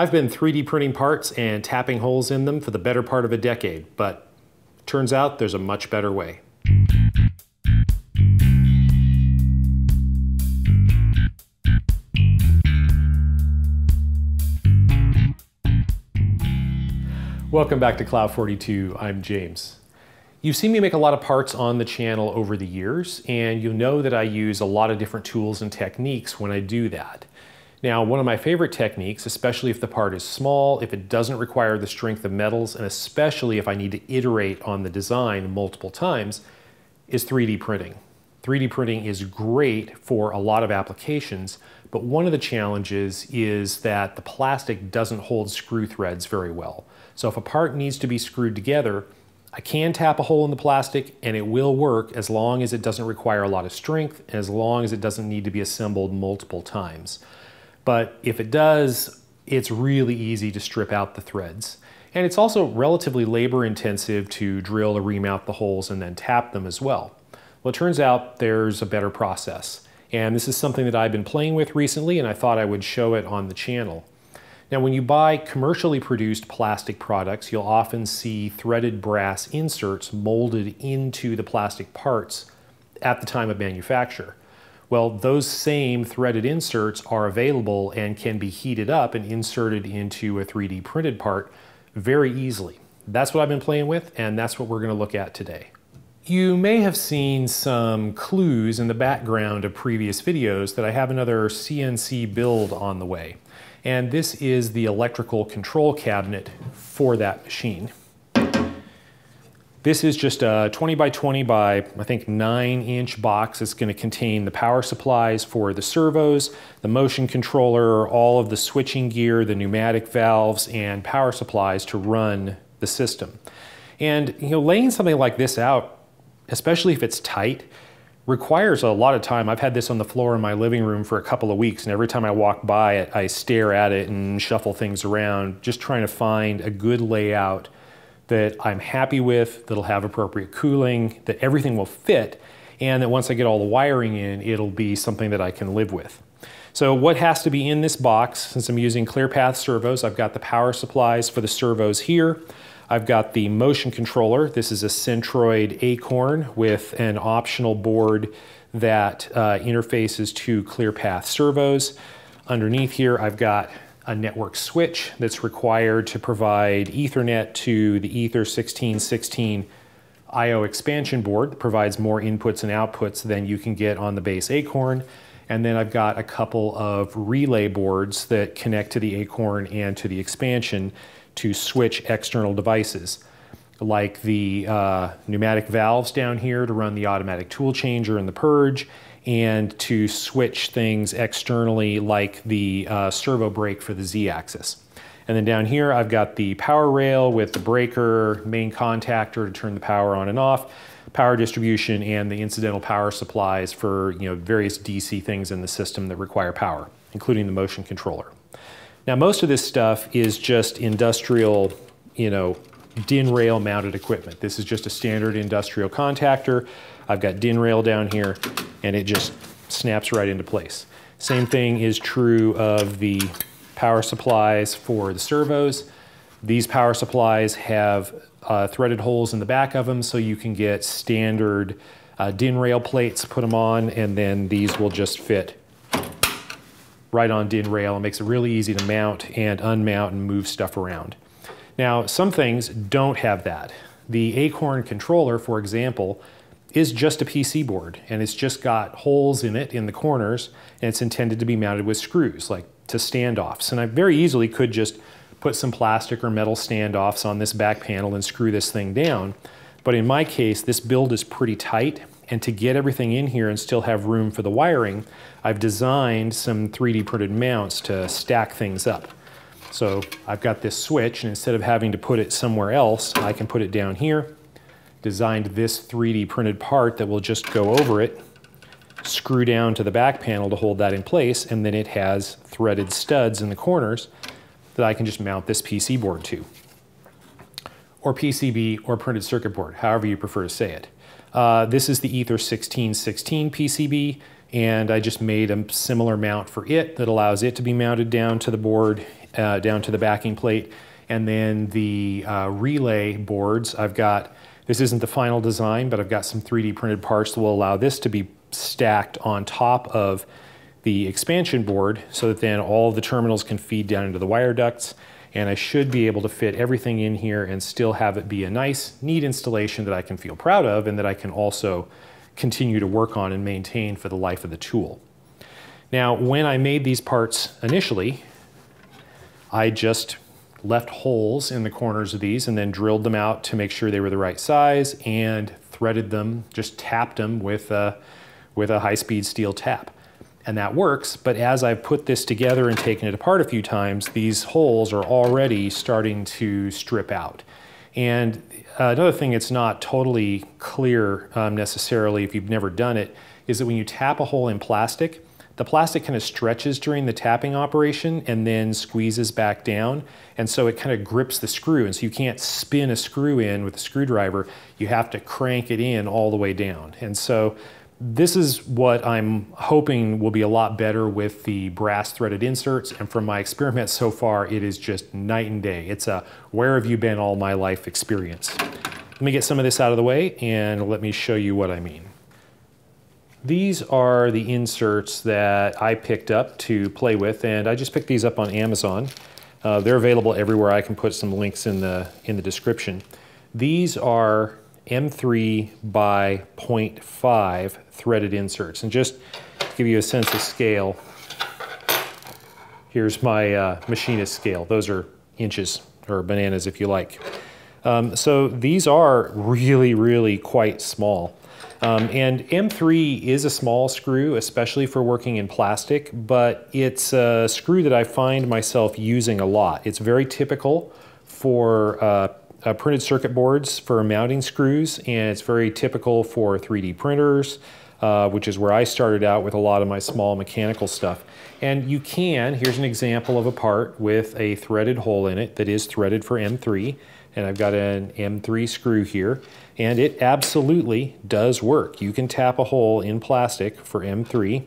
I've been 3D printing parts and tapping holes in them for the better part of a decade, but turns out there's a much better way. Welcome back to Clough42, I'm James. You've seen me make a lot of parts on the channel over the years, and you know that I use a lot of different tools and techniques when I do that. Now, one of my favorite techniques, especially if the part is small, if it doesn't require the strength of metals, and especially if I need to iterate on the design multiple times, is 3D printing. 3D printing is great for a lot of applications, but one of the challenges is that the plastic doesn't hold screw threads very well. So if a part needs to be screwed together, I can tap a hole in the plastic and it will work as long as it doesn't require a lot of strength, and as long as it doesn't need to be assembled multiple times. But if it does, it's really easy to strip out the threads. And it's also relatively labor intensive to drill or remount the holes and then tap them as well. Well, it turns out there's a better process. And this is something that I've been playing with recently, and I thought I would show it on the channel. Now, when you buy commercially produced plastic products, you'll often see threaded brass inserts molded into the plastic parts at the time of manufacture. Well, those same threaded inserts are available and can be heated up and inserted into a 3D printed part very easily. That's what I've been playing with, and that's what we're going to look at today. You may have seen some clues in the background of previous videos that I have another CNC build on the way. And this is the electrical control cabinet for that machine. This is just a 20 by 20 by, I think, 9-inch box. It's going to contain the power supplies for the servos, the motion controller, all of the switching gear, the pneumatic valves, and power supplies to run the system. And, you know, laying something like this out, especially if it's tight, requires a lot of time. I've had this on the floor in my living room for a couple of weeks, and every time I walk by it, I stare at it and shuffle things around, just trying to find a good layout that I'm happy with, that'll have appropriate cooling, that everything will fit, and that once I get all the wiring in, it'll be something that I can live with. So what has to be in this box, since I'm using ClearPath servos, I've got the power supplies for the servos here. I've got the motion controller. This is a Centroid Acorn with an optional board that interfaces to ClearPath servos. Underneath here, I've got a network switch that's required to provide Ethernet to the Ether 1616 I/O expansion board that provides more inputs and outputs than you can get on the base Acorn. And then I've got a couple of relay boards that connect to the Acorn and to the expansion to switch external devices, like the pneumatic valves down here to run the automatic tool changer and the purge, and to switch things externally like the servo brake for the Z-axis. And then down here, I've got the power rail with the breaker, main contactor to turn the power on and off, power distribution, and the incidental power supplies for, you know, various DC things in the system that require power, including the motion controller. Now, most of this stuff is just industrial, you know, DIN rail mounted equipment. This is just a standard industrial contactor. I've got DIN rail down here, and it just snaps right into place. Same thing is true of the power supplies for the servos. These power supplies have threaded holes in the back of them, so you can get standard DIN rail plates, put them on, and then these will just fit right on DIN rail. It makes it really easy to mount and unmount and move stuff around. Now, some things don't have that. The Acorn controller, for example, is just a PC board, and it's just got holes in it in the corners, and it's intended to be mounted with screws, like to standoffs. And I very easily could just put some plastic or metal standoffs on this back panel and screw this thing down. But in my case, this build is pretty tight, and to get everything in here and still have room for the wiring, I've designed some 3D printed mounts to stack things up. So I've got this switch, and instead of having to put it somewhere else, I can put it down here. Designed this 3D printed part that will just go over it, screw down to the back panel to hold that in place, and then it has threaded studs in the corners that I can just mount this PC board to. Or PCB, or printed circuit board, however you prefer to say it. This is the Ether 1616 PCB, and I just made a similar mount for it that allows it to be mounted down to the board, down to the backing plate. And then the relay boards, I've got, this isn't the final design, but I've got some 3D printed parts that will allow this to be stacked on top of the expansion board so that then all of the terminals can feed down into the wire ducts. And I should be able to fit everything in here and still have it be a nice, neat installation that I can feel proud of and that I can also continue to work on and maintain for the life of the tool. Now, when I made these parts initially, I just left holes in the corners of these and then drilled them out to make sure they were the right size and threaded them, just tapped them with a high-speed steel tap. And that works, but as I've put this together and taken it apart a few times, these holes are already starting to strip out. And another thing that's not totally clear necessarily if you've never done it, is that when you tap a hole in plastic, the plastic kind of stretches during the tapping operation and then squeezes back down. And so it kind of grips the screw. And so you can't spin a screw in with a screwdriver. You have to crank it in all the way down. And so this is what I'm hoping will be a lot better with the brass threaded inserts. And from my experiments so far, it is just night and day. It's a where have you been all my life experience. Let me get some of this out of the way and let me show you what I mean. These are the inserts that I picked up to play with, and I just picked these up on Amazon. They're available everywhere. I can put some links in the description. These are M3 by 0.5 threaded inserts, and just to give you a sense of scale, here's my machinist scale. Those are inches, or bananas if you like. So these are really, really quite small. And M3 is a small screw, especially for working in plastic, but it's a screw that I find myself using a lot. It's very typical for printed circuit boards for mounting screws, and it's very typical for 3D printers, which is where I started out with a lot of my small mechanical stuff. And you can, here's an example of a part with a threaded hole in it that is threaded for M3. And I've got an M3 screw here, and it absolutely does work. You can tap a hole in plastic for M3,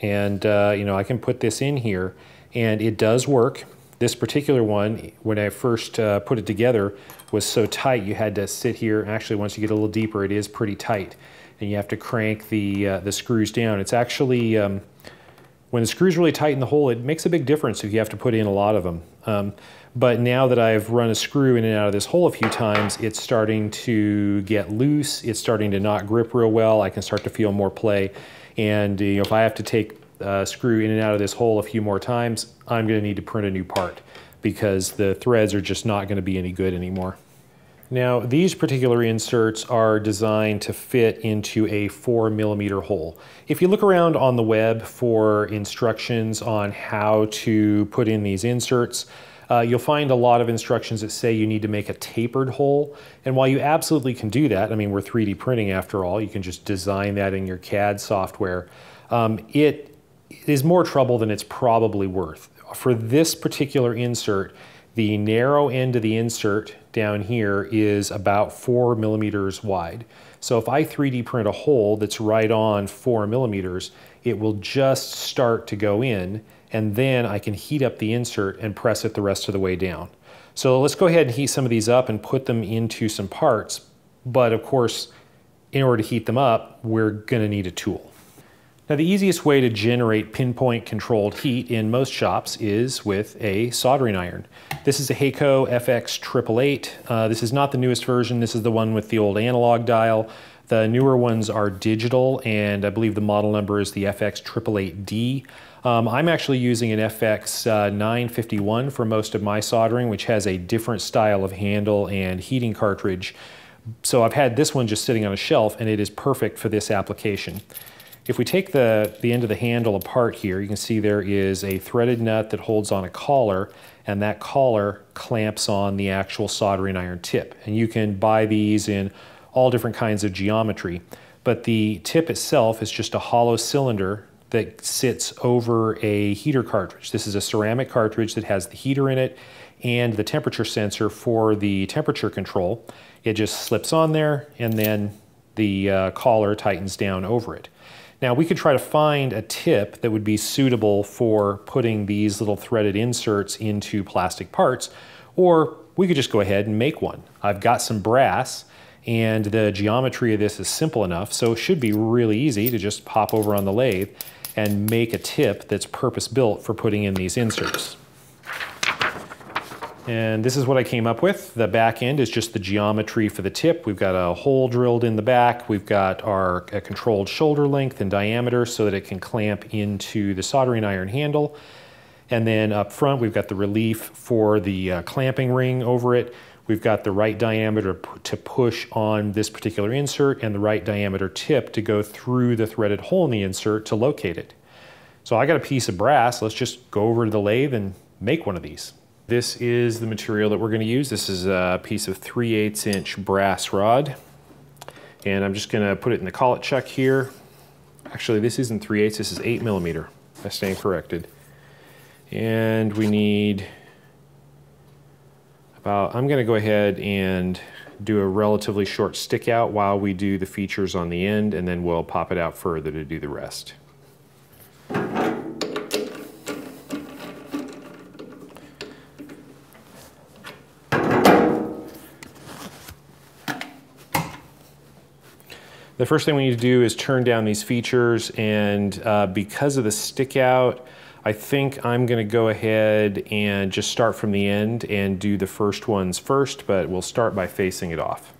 and you know, I can put this in here, and it does work. This particular one, when I first put it together, was so tight you had to sit here. And actually, once you get a little deeper, it is pretty tight, and you have to crank the screws down. It's actually when the screw's really tight in the hole, it makes a big difference if you have to put in a lot of them. But now that I've run a screw in and out of this hole a few times, it's starting to get loose. It's starting to not grip real well. I can start to feel more play. And you know, if I have to take a screw in and out of this hole a few more times, I'm going to need to print a new part because the threads are just not going to be any good anymore. Now, these particular inserts are designed to fit into a 4mm hole. If you look around on the web for instructions on how to put in these inserts, you'll find a lot of instructions that say you need to make a tapered hole. And while you absolutely can do that, I mean, we're 3D printing after all, you can just design that in your CAD software. It is more trouble than it's probably worth. For this particular insert, the narrow end of the insert down here is about 4mm wide. So if I 3D print a hole that's right on 4mm, it will just start to go in, and then I can heat up the insert and press it the rest of the way down. So let's go ahead and heat some of these up and put them into some parts. But of course, in order to heat them up, we're gonna need a tool. Now, the easiest way to generate pinpoint controlled heat in most shops is with a soldering iron. This is a Hakko FX888D. This is not the newest version. This is the one with the old analog dial. The newer ones are digital, and I believe the model number is the FX888D. I'm actually using an FX951 for most of my soldering, which has a different style of handle and heating cartridge. So I've had this one just sitting on a shelf, and it is perfect for this application. If we take the end of the handle apart here, you can see there is a threaded nut that holds on a collar, and that collar clamps on the actual soldering iron tip. And you can buy these in all different kinds of geometry. But the tip itself is just a hollow cylinder that sits over a heater cartridge. This is a ceramic cartridge that has the heater in it and the temperature sensor for the temperature control. It just slips on there, and then the collar tightens down over it. Now we could try to find a tip that would be suitable for putting these little threaded inserts into plastic parts, or we could just go ahead and make one. I've got some brass and the geometry of this is simple enough, so it should be really easy to just pop over on the lathe and make a tip that's purpose-built for putting in these inserts. And this is what I came up with. The back end is just the geometry for the tip. We've got a hole drilled in the back. We've got our controlled shoulder length and diameter so that it can clamp into the soldering iron handle. And then up front, we've got the relief for the clamping ring over it. We've got the right diameter to push on this particular insert and the right diameter tip to go through the threaded hole in the insert to locate it. So I got a piece of brass. Let's just go over to the lathe and make one of these. This is the material that we're going to use. This is a piece of 3/8" brass rod. And I'm just going to put it in the collet chuck here. Actually, this isn't 3/8", this is 8mm. I stand corrected. And we need about, I'm going to go ahead and do a relatively short stick out while we do the features on the end, and then we'll pop it out further to do the rest. The first thing we need to do is turn down these features, and because of the stick out, I think I'm gonna go ahead and just start from the end and do the first ones first, but we'll start by facing it off.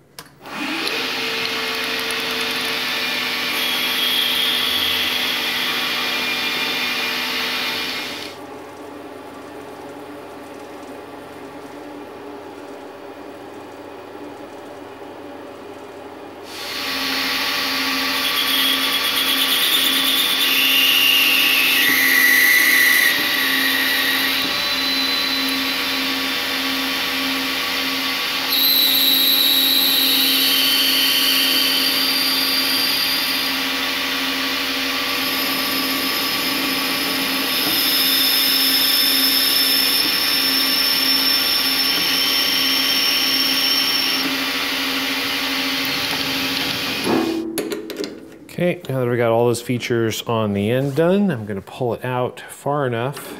Okay, now that we got all those features on the end done, I'm gonna pull it out far enough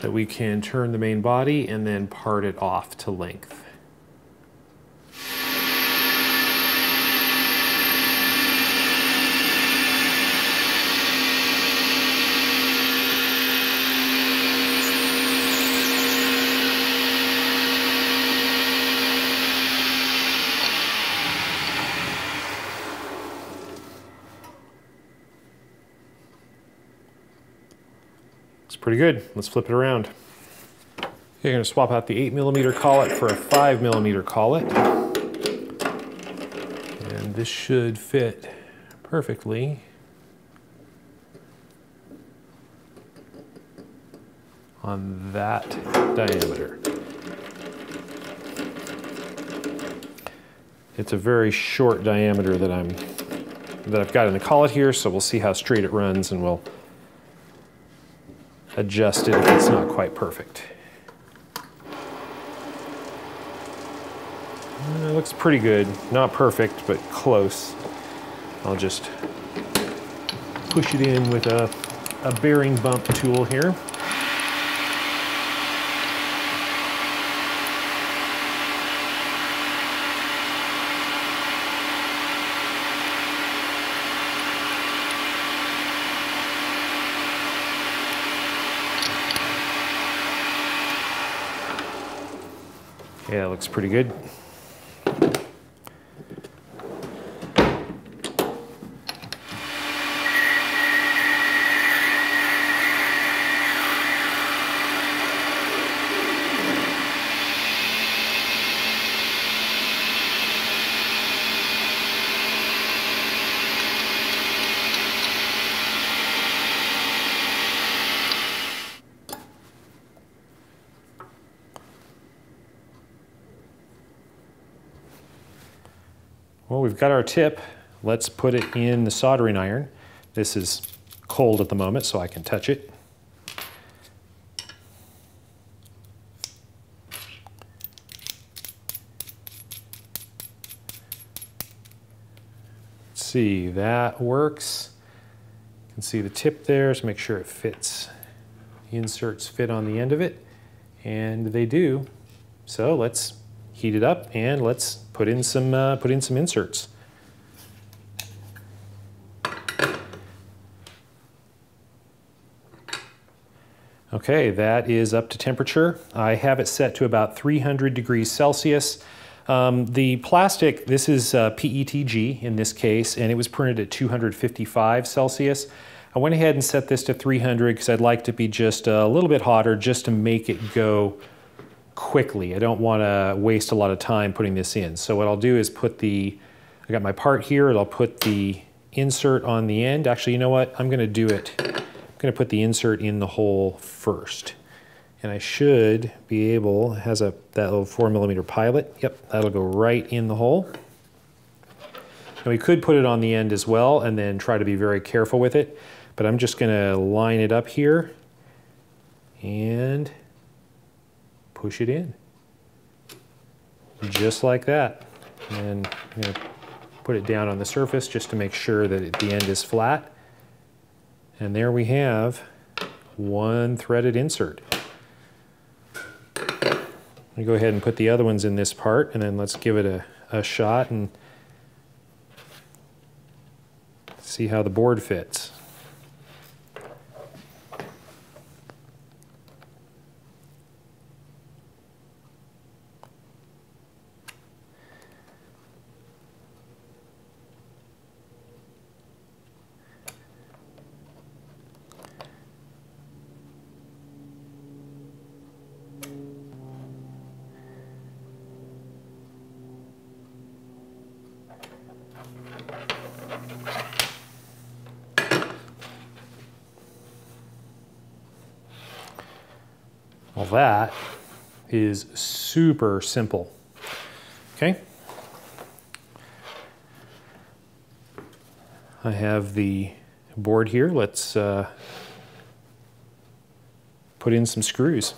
that we can turn the main body and then part it off to length. Pretty good. Let's flip it around. You're going to swap out the 8mm collet for a 5mm collet. And this should fit perfectly on that diameter. It's a very short diameter that I've got in the collet here, so we'll see how straight it runs, and we'll adjust it if it's not quite perfect. It looks pretty good. Not perfect, but close. I'll just push it in with a bearing bump tool here. Yeah, it looks pretty good. Well, we've got our tip. Let's put it in the soldering iron. This is cold at the moment, so I can touch it. Let's see, that works. You can see the tip there, so make sure it fits. The inserts fit on the end of it, and they do. So let's heat it up and let's put in some inserts. Okay, that is up to temperature. I have it set to about 300 degrees Celsius. The plastic, this is PETG in this case, and it was printed at 255 Celsius. I went ahead and set this to 300 because I'd like to be just a little bit hotter just to make it go quickly. I don't want to waste a lot of time putting this in. So what I'll do is put the, I got my part here, and I'll put the insert on the end. Actually, you know what? I'm going to do it. I'm going to put the insert in the hole first, and I should be able, it has a, that little 4mm pilot, yep, that'll go right in the hole. Now we could put it on the end as well and then try to be very careful with it, but I'm just going to line it up here and push it in, just like that. And I'm going to put it down on the surface just to make sure that the end is flat. And there we have one threaded insert. I'm gonna go ahead and put the other ones in this part, and then let's give it a shot and see how the board fits. Well, that is super simple, okay? I have the board here. Let's put in some screws.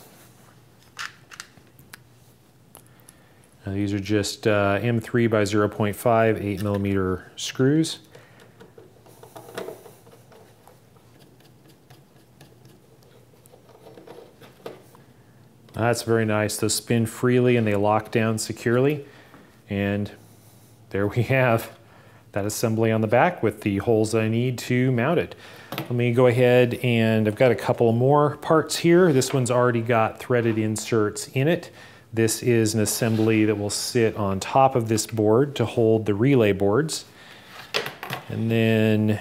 Now, these are just M3 by 0.5 8mm screws. That's very nice. Those spin freely and they lock down securely. And there we have that assembly on the back with the holes I need to mount it. Let me go ahead, and I've got a couple more parts here. This one's already got threaded inserts in it. This is an assembly that will sit on top of this board to hold the relay boards. And then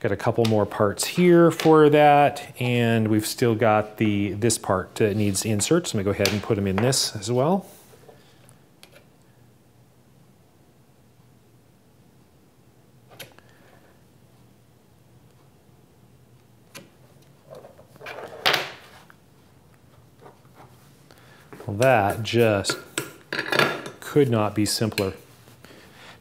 got a couple more parts here for that, and we've still got this part that needs inserts. Let me go ahead and put them in this as well. Well, that just could not be simpler.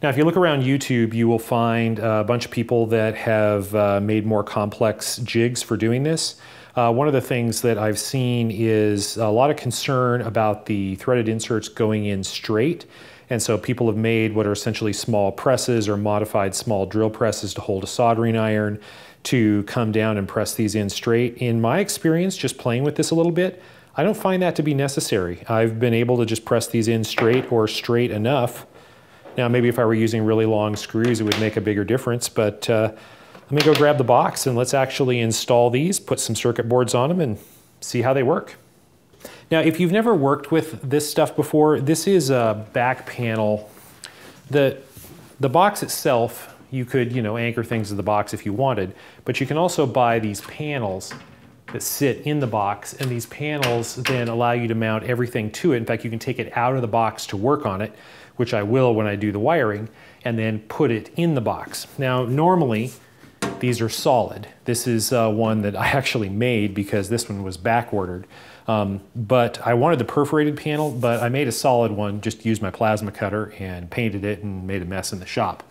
Now, if you look around YouTube, you will find a bunch of people that have made more complex jigs for doing this. One of the things that I've seen is a lot of concern about the threaded inserts going in straight. And so people have made what are essentially small presses or modified small drill presses to hold a soldering iron to come down and press these in straight. In my experience, just playing with this a little bit, I don't find that to be necessary. I've been able to just press these in straight or straight enough. Now, maybe if I were using really long screws, it would make a bigger difference, but let me go grab the box and let's actually install these, put some circuit boards on them, and see how they work. Now, if you've never worked with this stuff before, this is a back panel. The box itself, you could, you know, anchor things to the box if you wanted, but you can also buy these panels that sit in the box, and these panels then allow you to mount everything to it. In fact, you can take it out of the box to work on it, which I will when I do the wiring, and then put it in the box. Now, normally, these are solid. This is one that I actually made because this one was back-ordered. But I wanted the perforated panel, but I made a solid one, just used my plasma cutter and painted it and made a mess in the shop.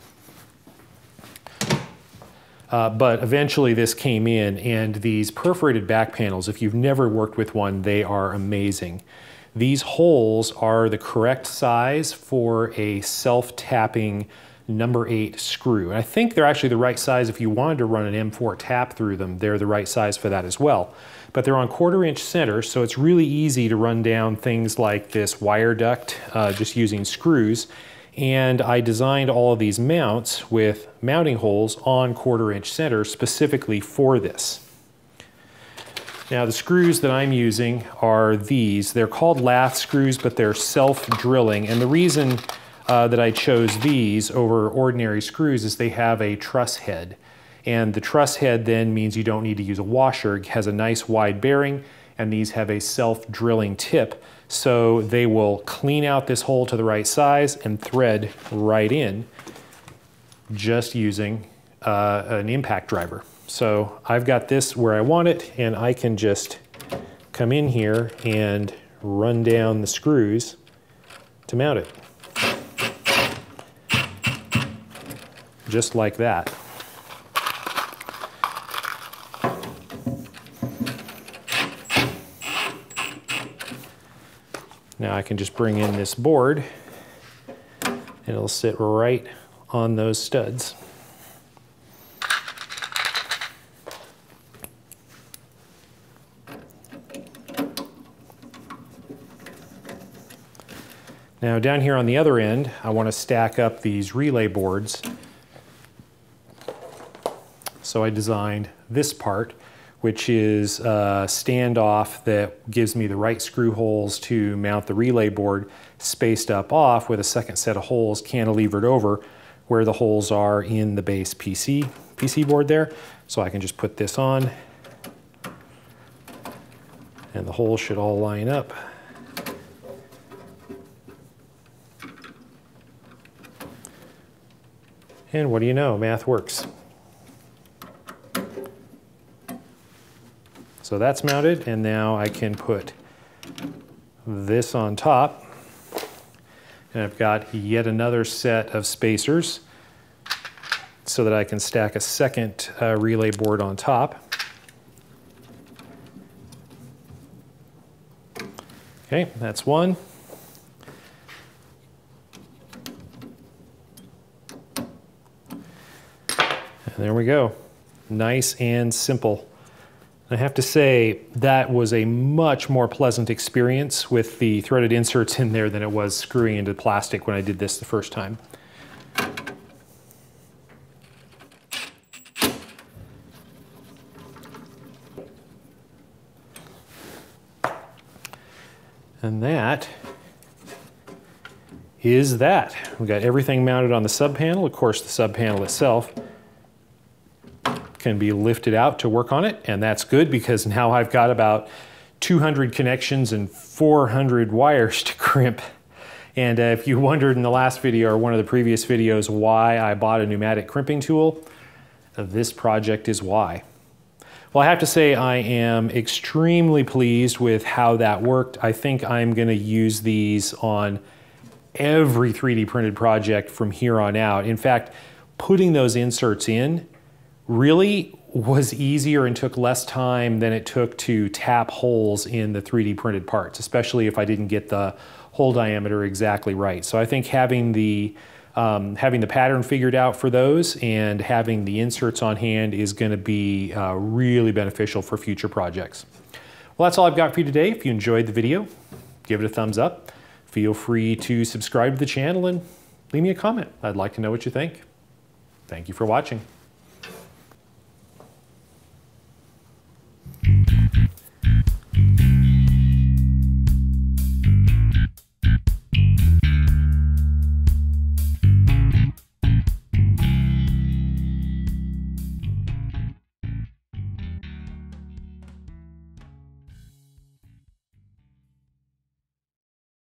But eventually this came in, and these perforated back panels, if you've never worked with one, they are amazing. These holes are the correct size for a self-tapping number 8 screw. And I think they're actually the right size. If you wanted to run an M4 tap through them, they're the right size for that as well. But they're on 1/4 inch center, so it's really easy to run down things like this wire duct just using screws. And I designed all of these mounts with mounting holes on 1/4 inch center specifically for this. Now the screws that I'm using are these. They're called lath screws, but they're self-drilling. And the reason that I chose these over ordinary screws is they have a truss head. And the truss head then means you don't need to use a washer. It has a nice wide bearing, and these have a self-drilling tip. So they will clean out this hole to the right size and thread right in just using an impact driver. So I've got this where I want it, and I can just come in here and run down the screws to mount it. Just like that. Now I can just bring in this board and it'll sit right on those studs. Now down here on the other end, I want to stack up these relay boards. So I designed this part, which is a standoff that gives me the right screw holes to mount the relay board, spaced up off with a second set of holes cantilevered over where the holes are in the base PC board there. So I can just put this on and the holes should all line up. And what do you know, math works. So that's mounted, and now I can put this on top. And I've got yet another set of spacers so that I can stack a second relay board on top. Okay, that's one. There we go. Nice and simple. I have to say that was a much more pleasant experience with the threaded inserts in there than it was screwing into plastic when I did this the first time. And that is that. We've got everything mounted on the sub panel. Of course, the sub panel itself can be lifted out to work on it, and that's good because now I've got about 200 connections and 400 wires to crimp. And if you wondered in the last video or one of the previous videos why I bought a pneumatic crimping tool, this project is why. Well, I have to say I am extremely pleased with how that worked. I think I'm going to use these on every 3D printed project from here on out. In fact, putting those inserts in really was easier and took less time than it took to tap holes in the 3D printed parts, especially if I didn't get the hole diameter exactly right. So I think having the pattern figured out for those and having the inserts on hand is going to be really beneficial for future projects. Well, that's all I've got for you today. If you enjoyed the video, give it a thumbs up. Feel free to subscribe to the channel and leave me a comment. I'd like to know what you think. Thank you for watching.